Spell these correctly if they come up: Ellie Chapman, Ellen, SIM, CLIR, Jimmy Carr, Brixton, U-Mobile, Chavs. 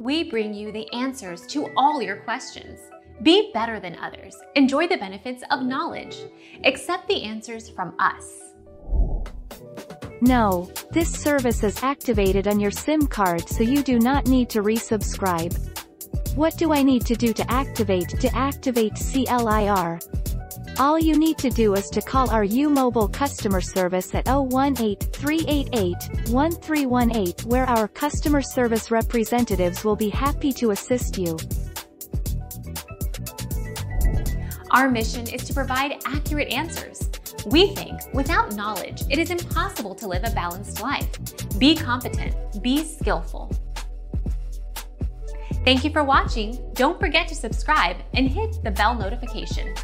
We bring you the answers to all your questions. Be better than others. Enjoy the benefits of knowledge. Accept the answers from us. No, this service is activated on your SIM card, so you do not need to resubscribe. What do I need to do to activate CLIR? All you need to do is to call our U-Mobile customer service at 018-388-1318, where our customer service representatives will be happy to assist you. Our mission is to provide accurate answers. We think without knowledge, it is impossible to live a balanced life. Be competent, be skillful. Thank you for watching. Don't forget to subscribe and hit the bell notification.